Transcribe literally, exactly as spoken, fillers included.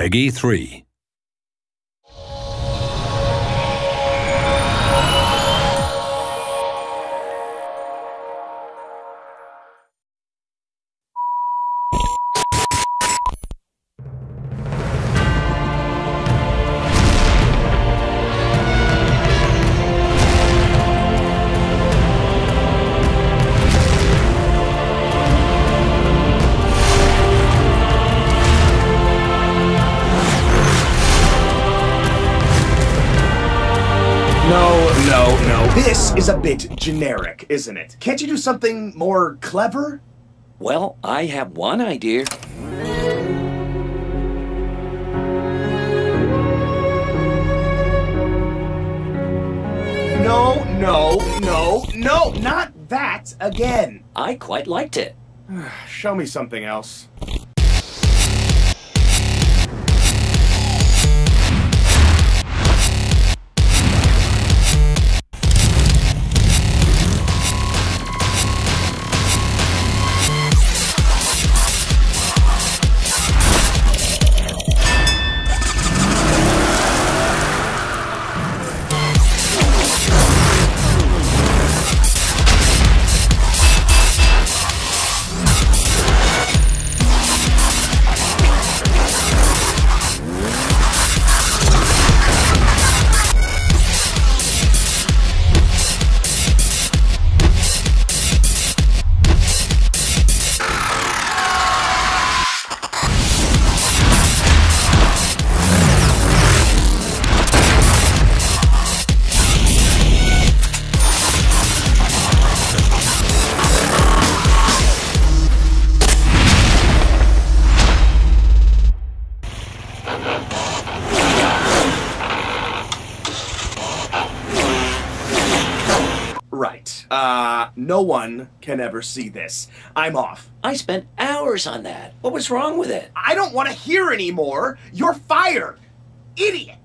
Peggy three. No, no. This is a bit generic, isn't it? Can't you do something more clever? Well, I have one idea. No, no, no, no, not that again. I quite liked it. Show me something else. Right. Uh, no one can ever see this. I'm off. I spent hours on that. What was wrong with it? I don't want to hear anymore. You're fired. Idiot.